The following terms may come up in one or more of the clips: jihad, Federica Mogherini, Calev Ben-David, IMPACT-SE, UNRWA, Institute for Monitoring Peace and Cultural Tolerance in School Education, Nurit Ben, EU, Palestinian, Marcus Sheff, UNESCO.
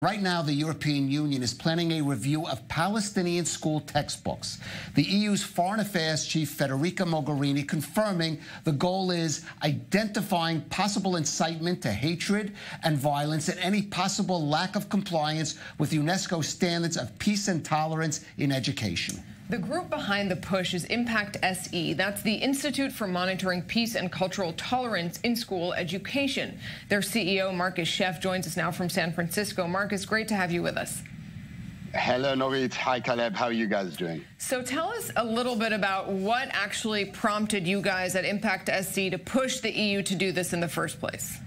Right now, the European Union is planning a review of Palestinian school textbooks. The EU's Foreign Affairs Chief Federica Mogherini confirming the goal is identifying possible incitement to hatred and violence and any possible lack of compliance with UNESCO standards of peace and tolerance in education. The group behind the push is IMPACT-SE. That's the Institute for Monitoring Peace and Cultural Tolerance in School Education. Their CEO, Marcus Sheff, joins us now from San Francisco. Marcus, great to have you with us. Hello, Norit. Hi, Caleb. How are you guys doing? So tell us a little bit about what actually prompted you guys at IMPACT-SE to push the EU to do this in the first place.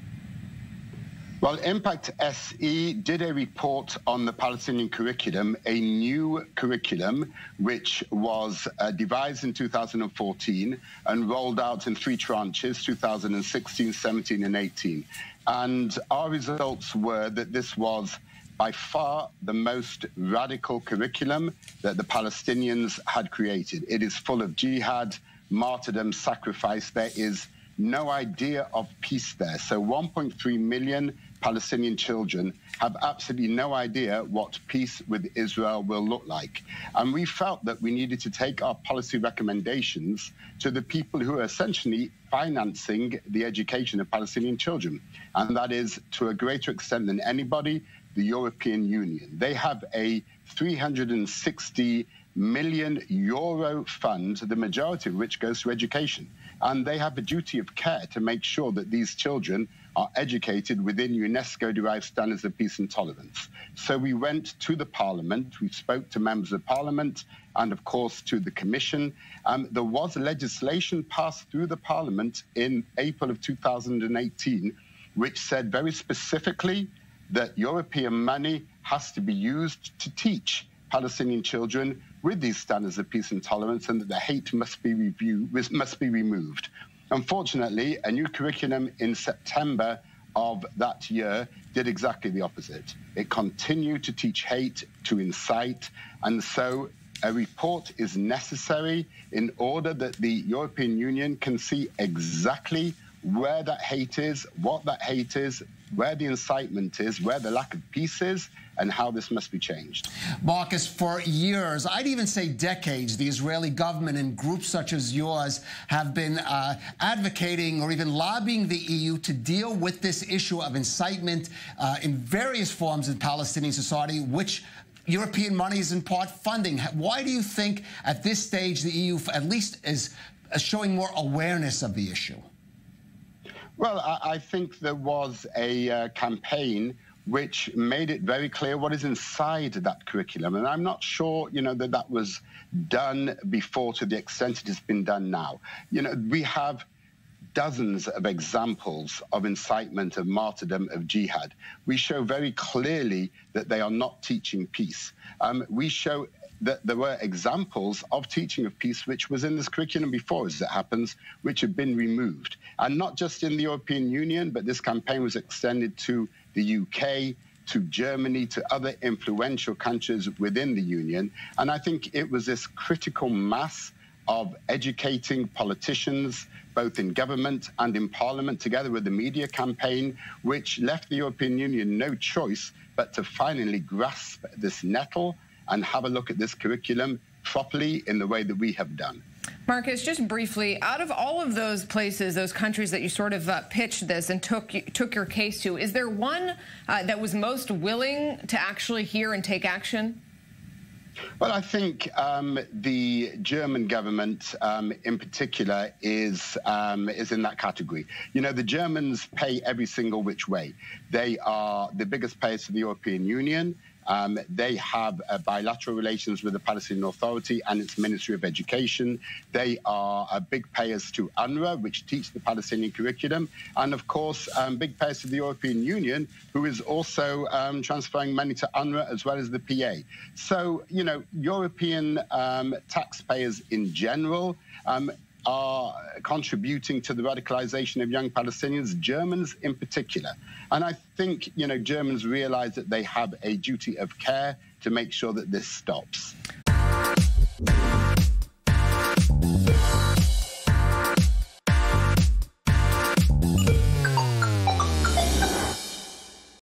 Well, IMPACT-SE did a report on the Palestinian curriculum, a new curriculum which was devised in 2014 and rolled out in three tranches, 2016, 17, and 18. And our results were that this was by far the most radical curriculum that the Palestinians had created. It is full of jihad, martyrdom, sacrifice. There is no idea of peace there. So 1.3 million Palestinian children have absolutely no idea what peace with Israel will look like. And we felt that we needed to take our policy recommendations to the people who are essentially financing the education of Palestinian children. And that is, to a greater extent than anybody, the European Union. They have a 360 million euro fund, the majority of which goes to education. And they have a duty of care to make sure that these children are educated within UNESCO-derived standards of peace and tolerance. So we went to the Parliament, we spoke to members of Parliament, and of course to the Commission. There was legislation passed through the Parliament in April of 2018, which said very specifically that European money has to be used to teach Palestinian children with these standards of peace and tolerance, and that the hate must be removed. Unfortunately, a new curriculum in September of that year did exactly the opposite. It continued to teach hate, to incite, and so a report is necessary in order that the European Union can see exactly where that hate is, what that hate is, where the incitement is, where the lack of peace is, and how this must be changed. Marcus, for years, I'd even say decades, the Israeli government and groups such as yours have been advocating or even lobbying the EU to deal with this issue of incitement in various forms in Palestinian society, which European money is in part funding. Why do you think at this stage the EU at least is showing more awareness of the issue? Well, I think there was a campaign which made it very clear what is inside that curriculum. And I'm not sure, you know, that that was done before to the extent it has been done now. You know, we have dozens of examples of incitement, of martyrdom, of jihad. We show very clearly that they are not teaching peace. We show that there were examples of teaching of peace which was in this curriculum before, as it happens, which have been removed. And not just in the European Union, but this campaign was extended to the UK, to Germany, to other influential countries within the Union. And I think it was this critical mass of educating politicians, both in government and in parliament, together with the media campaign, which left the European Union no choice but to finally grasp this nettle and have a look at this curriculum properly in the way that we have done. Marcus, just briefly, out of all of those places, those countries that you sort of pitched this and took your case to, is there one that was most willing to actually hear and take action? Well, I think the German government, in particular, is in that category. You know, the Germans pay every single which way. They are the biggest payers to the European Union. They have bilateral relations with the Palestinian Authority and its Ministry of Education. They are big payers to UNRWA, which teach the Palestinian curriculum, and of course big payers to the European Union, who is also transferring money to UNRWA as well as the PA. So, you know, European taxpayers in general are contributing to the radicalization of young Palestinians, Germans in particular. And I think, you know, Germans realize that they have a duty of care to make sure that this stops.